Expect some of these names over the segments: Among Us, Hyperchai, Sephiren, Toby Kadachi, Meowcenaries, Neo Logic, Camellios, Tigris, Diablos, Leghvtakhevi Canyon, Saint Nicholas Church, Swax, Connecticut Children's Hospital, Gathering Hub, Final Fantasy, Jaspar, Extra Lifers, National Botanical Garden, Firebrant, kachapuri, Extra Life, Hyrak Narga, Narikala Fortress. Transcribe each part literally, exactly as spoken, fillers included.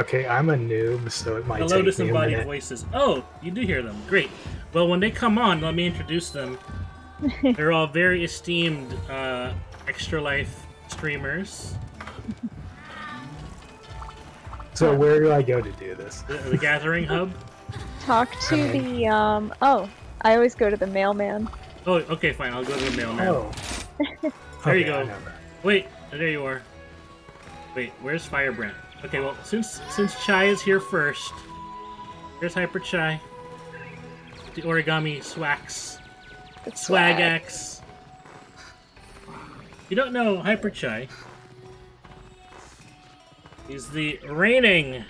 Okay, I'm a noob, so it might Hello, take me a minute. Hello, disembodied voices. Oh, you do hear them. Great. Well, when they come on, let me introduce them. They're all very esteemed uh, Extra Life streamers. So where do I go to do this? The, the Gathering Hub? Talk to okay. the, um... Oh, I always go to the mailman. Oh, okay, fine. I'll go to the mailman. Oh. There okay, you go. Wait, there you are. Wait, where's Firebrant? Okay, well, since since Chai is here first, here's Hyperchai, the origami Swax, Swagax. You don't know Hyperchai. He's the reigning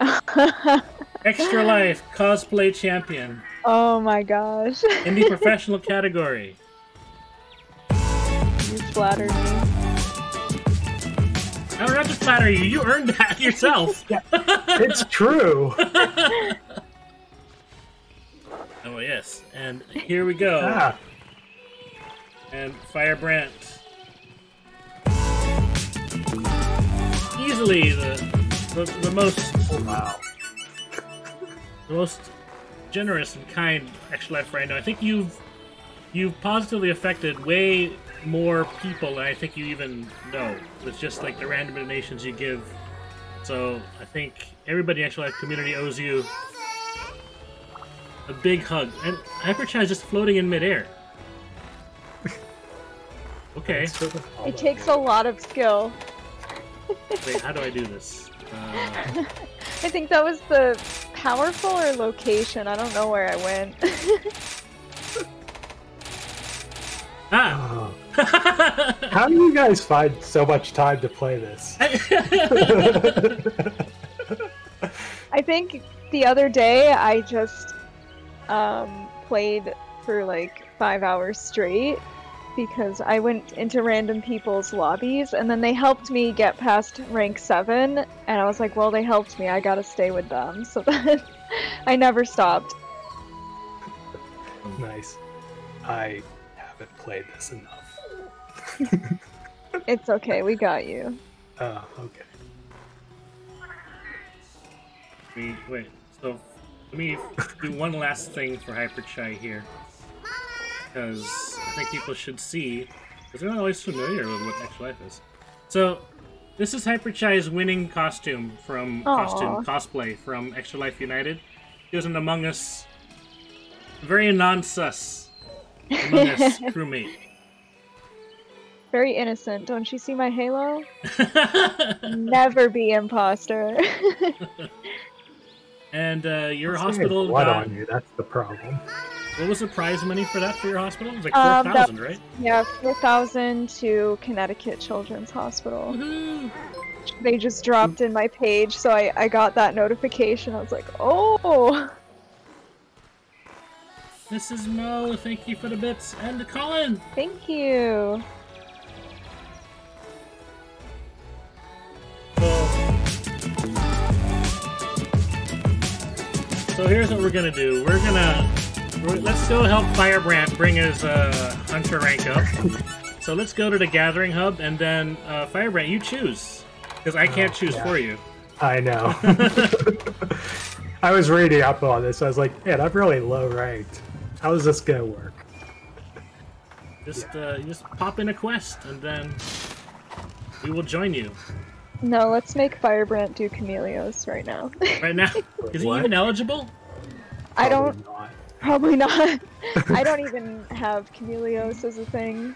Extra Life cosplay champion. Oh my gosh! In the professional category. You flattered me. No, we're not just flattering you. You earned that yourself. Yeah, it's true. Oh, yes. And here we go. Ah. And Firebrant. Easily the, the, the most... Oh, wow. The most generous and kind Extra Life right now. I think you've, you've positively affected way... more people than I think you even know. It's just like the random donations you give. So I think everybody in Extra Life community owes you a big hug. And Hyperchai is just floating in midair. Okay. It takes a lot of skill. Wait, how do I do this? Uh... I think that was the powerful or location. I don't know where I went. Ah. Oh. How do you guys find so much time to play this? I think the other day I just um, played for like five hours straight because I went into random people's lobbies and then they helped me get past rank seven and I was like, well, they helped me. I gotta stay with them. So then I never stopped. Nice. I... I've played this enough. It's okay, we got you. Oh, uh, okay. We, wait, so let me do one last thing for Hyperchai here. Because I think people should see, because they're not always familiar with what Extra Life is. So, this is Hyperchai's winning costume from Aww. costume cosplay from Extra Life United. He was an Among Us, very non-sus. Among Us crewmate. Very innocent. Don't you see my halo? Never be imposter. And uh, your Let's hospital got... on you. That's the problem. What was the prize money for that for your hospital? It was like four thousand, um, right? Yeah, four thousand to Connecticut Children's Hospital. Woohoo! They just dropped in my page, so I, I got that notification. I was like, oh... Missus Mo, thank you for the bits and the Colin. Thank you. So here's what we're gonna do. We're gonna we're, let's go help Firebrant bring his uh, hunter rank up. So let's go to the Gathering Hub and then uh, Firebrant, you choose because I can't oh, choose yeah. for you. I know. I was reading up on this. So I was like, man, I'm really low ranked. How is this gonna work? Just, yeah. uh, just pop in a quest, and then we will join you. No, let's make Firebrant do Camellios right now. Right now? Is he even eligible? I don't. Probably not. I don't even have Camellios as a thing.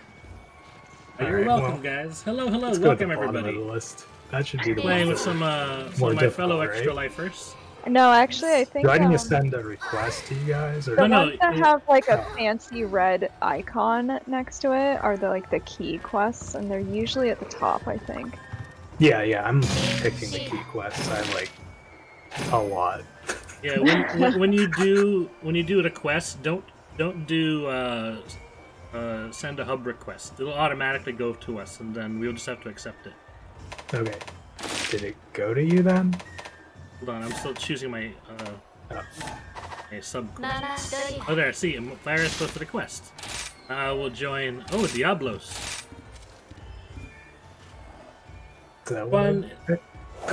Oh, you're right, welcome, well, guys. Hello, hello, let's welcome go to the everybody. Of the list. That should be the playing with some, uh, some of my fellow right? Extra Lifers. No, actually, I think. Do I need um, to send a request to you guys? Or the no, ones no, that it, have like a oh. fancy red icon next to it are the like the key quests, and they're usually at the top, I think. Yeah, yeah, I'm picking the key quests. I like a lot. Yeah, when, when, when you do when you do a quest, don't don't do uh, uh, send a hub request. It'll automatically go to us, and then we'll just have to accept it. Okay. Did it go to you then? Hold on, I'm still choosing my, uh, oh. my sub-quest. Oh, there, see, Fire is supposed to the quest. I will join, oh, Diablos. That one.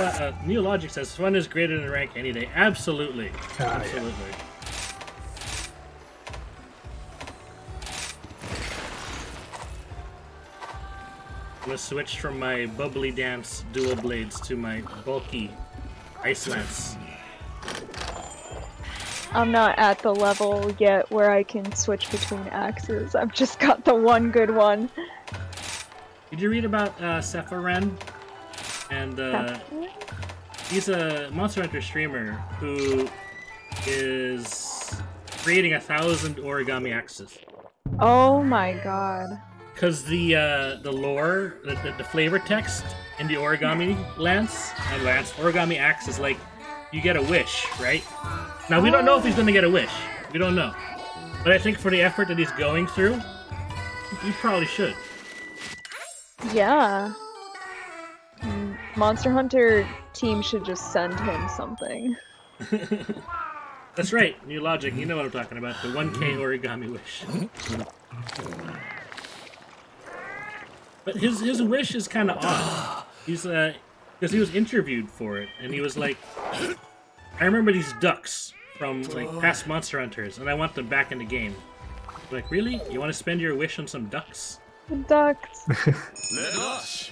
uh, Neo Logic says fun is greater than rank any day. Absolutely. Oh, absolutely. Yeah. I'm gonna switch from my bubbly dance dual blades to my bulky ice lance. I'm not at the level yet where I can switch between axes. I've just got the one good one. Did you read about uh, Sephiren? And uh, he's a Monster Hunter streamer who is creating a thousand origami axes. Oh my god. Because the uh, the lore, the, the, the flavor text in the origami lance, and lance origami axe is like, you get a wish, right? Now we don't know if he's gonna get a wish. We don't know. But I think for the effort that he's going through, you probably should. Yeah. Monster Hunter team should just send him something. That's right, Neo Logic, you know what I'm talking about. The one K origami wish. But his his wish is kind of odd. He's uh, because he was interviewed for it, and he was like, "I remember these ducks from like past Monster Hunters, and I want them back in the game." I'm like, really? You want to spend your wish on some ducks? Ducks. Let us.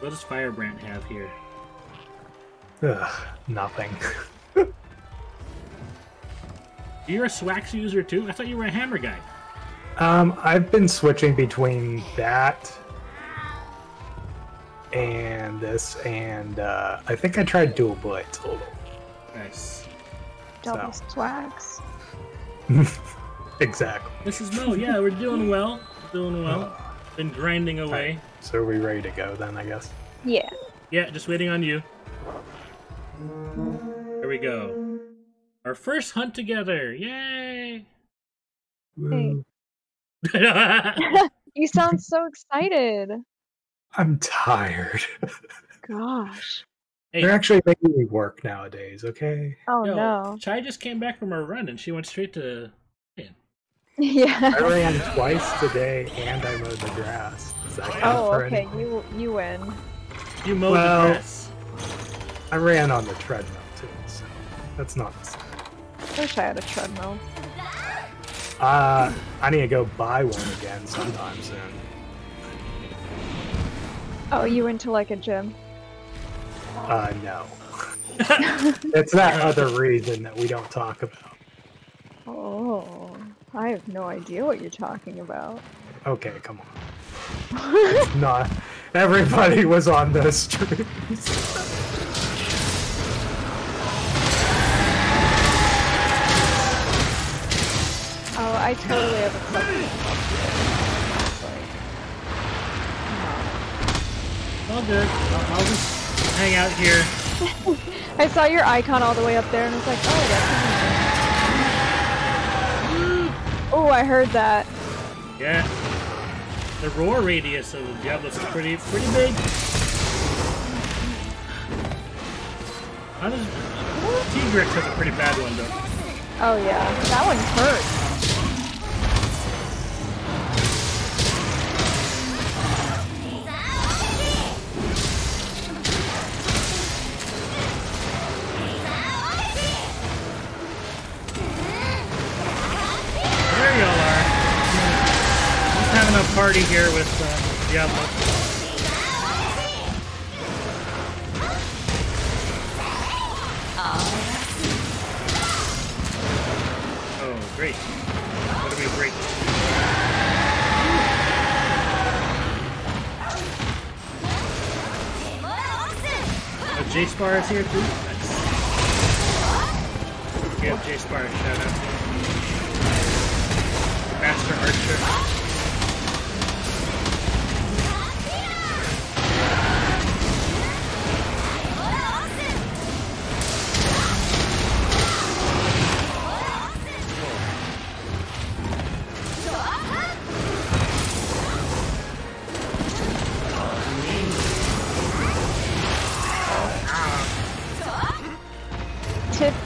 What does Firebrant have here? Ugh, nothing. You're a Swax user too? I thought you were a hammer guy. Um, I've been switching between that and this, and uh, I think I tried dual blade total. Nice. Double so. Swax. Exactly. This is Mo. Yeah, we're doing well. Doing well. Been grinding away. Right. So are we ready to go then? I guess. Yeah. Yeah, just waiting on you. Here we go. Our first hunt together. Yay! Hey. You sound so excited. I'm tired. Gosh. Hey. They're actually making me work nowadays, okay? Oh no. no. Chai just came back from her run and she went straight to... Man. Yeah. I ran twice today and I mowed the grass. Oh, okay. You, you win. You mowed well, the grass. I ran on the treadmill too, so that's not the same. I wish I had a treadmill. Uh, I need to go buy one again sometime soon. Oh, you went to like a gym? Uh, no. It's that other reason that we don't talk about. Oh, I have no idea what you're talking about. Okay, come on. It's not. Everybody was on those streams. Oh, I totally have accepted it. All good. I'll, I'll just hang out here. I saw your icon all the way up there and was like, oh, that's interesting. Oh, I heard that. Yeah. The roar radius of the Diablos is pretty, pretty big. How does... Tigris has a pretty bad one, though. Oh, yeah. That one hurts. Party here with uh, Diablo. Oh. Oh, great. What do we break? Oh, Jaspar is here too? Nice. Give Jaspar a shout out. Master Archer.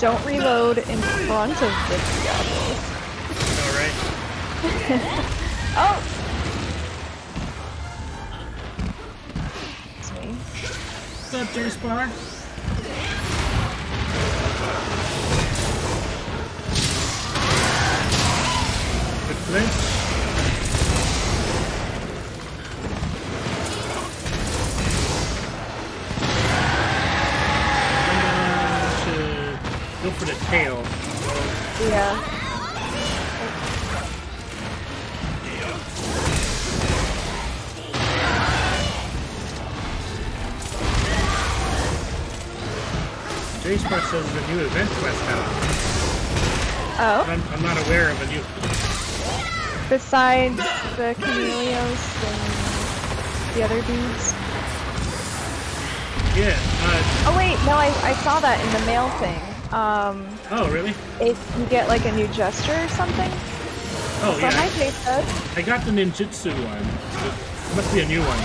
Don't reload in front of the Diablos. Oh! What's up, Jaspar? Good flinch. Go for the tail. Yeah. Jaspar says there's a new event quest out. Oh? I'm, I'm not aware of a new... Besides the Camellios and the other dudes? Yeah, uh... Oh wait, no, I, I saw that in the mail thing. Um... Oh, really? If you get, like, a new gesture or something? Oh, That's yeah. That's what my face does. I got the ninjutsu one. It must be a new one.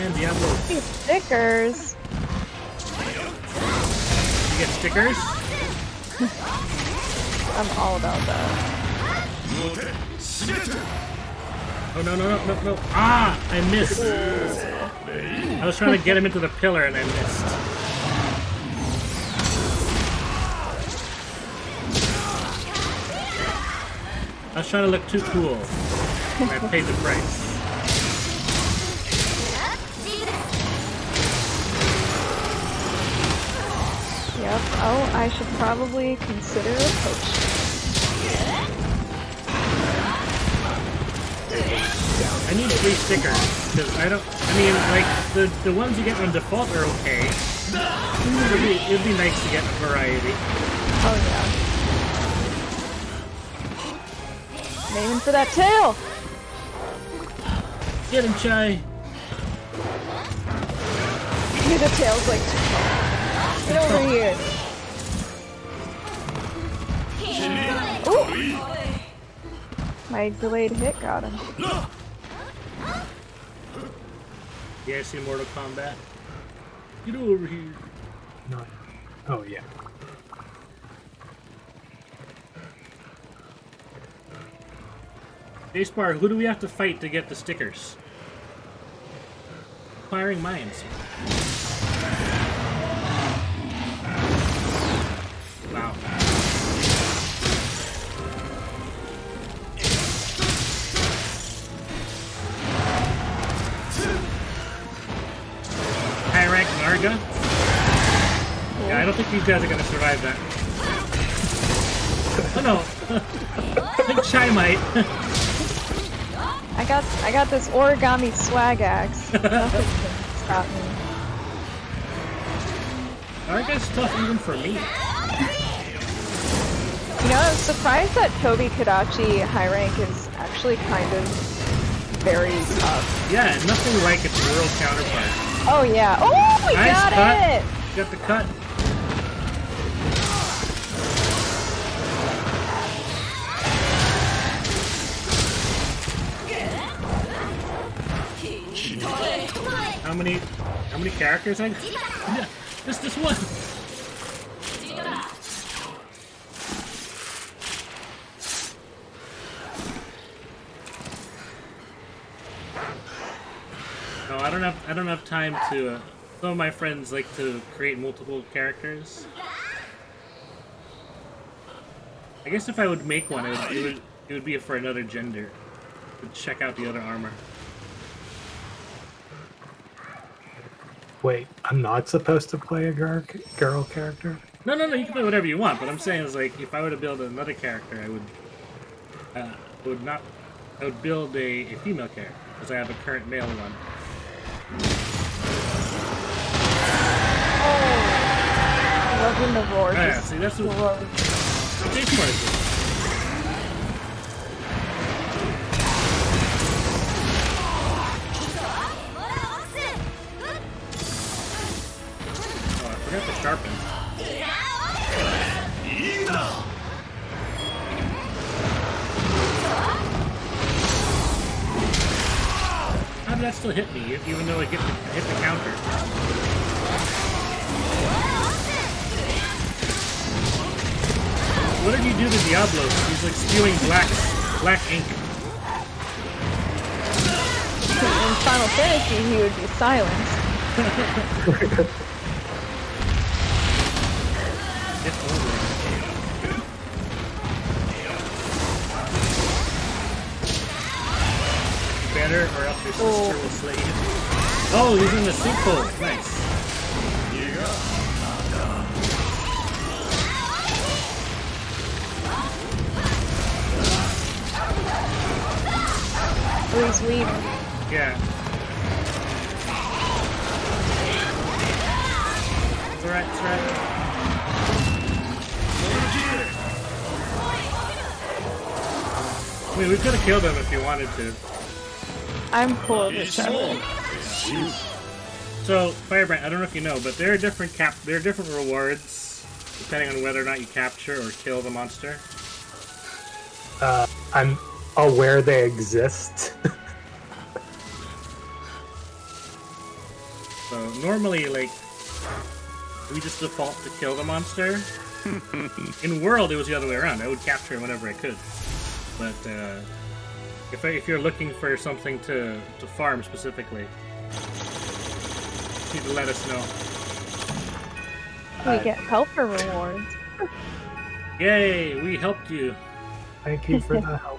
And Diablos. These stickers. You get stickers? I'm all about that. Oh no no no no no! Ah! I missed! I was trying to get him into the pillar and I missed. I was trying to look too cool. And I paid the price. Yep. Oh, I should probably consider a potion. I need three stickers, because I don't... I mean, like, the, the ones you get on default are okay. It'd be, it'd be nice to get a variety. Oh, yeah. I'm aiming for that tail! Get him, Chai! The tail's like too tall. Get over here. Ooh. My delayed hit got him. You guys see Mortal Kombat? Get over here. No. Oh, yeah. Jaspar, who do we have to fight to get the stickers? Firing mines. Wow. Hyrak Narga? Cool. Yeah, I don't think these guys are gonna survive that. Oh no! I think Chai might. I got I got this origami swag axe. Nothing can stop me. Narga's tough even for me. You know, I'm surprised that Toby Kadachi high rank is actually kind of very tough. Yeah, nothing like its rural counterpart. Oh yeah. Oh, we nice got cut. it! Got the cut. How many how many characters I yeah, just this one! No, I don't have I don't have time to. Uh, some of my friends like to create multiple characters. I guess if I would make one, it would it would, it would be for another gender. To check out the other armor. Wait, I'm not supposed to play a girl, girl character? No, no, no. You can play whatever you want. But I'm saying is like if I were to build another character, I would uh, would not. I would build a, a female character because I have a current male one. Oh, loving the roar. Oh, yeah, see, that's what Jaspar is doing. Oh, I forgot to sharpen. How did that still hit me, even though it hit the, hit the counter? What did you do to Diablos? He's like spewing black, black ink. In Final Fantasy, he would be silenced. If only. Better, or else your sister oh. will slay you. Oh, he's in the soup bowl. Nice. Oh, he's weak. Yeah. It's alright, it's alright. Wait, we could have killed him if you wanted to. I'm cool with that. So, Firebrant, I don't know if you know, but there are different cap there are different rewards depending on whether or not you capture or kill the monster. Uh, I'm aware they exist. So normally, like, we just default to kill the monster. In World, it was the other way around. I would capture it whenever I could, but. Uh, If, if you're looking for something to, to farm specifically, you need to let us know. We uh, get help for rewards. Yay, we helped you. Thank you for the help.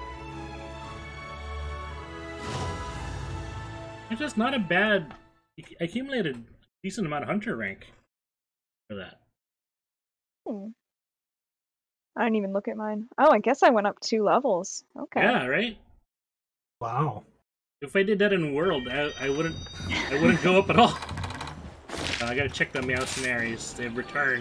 It's just not a bad... I accumulated a decent amount of hunter rank for that. Hmm. I didn't even look at mine. Oh, I guess I went up two levels. Okay. Yeah, right? Wow. If I did that in World, I, I wouldn't I wouldn't go up at all. Uh, I gotta check the Meowcenaries. They've returned.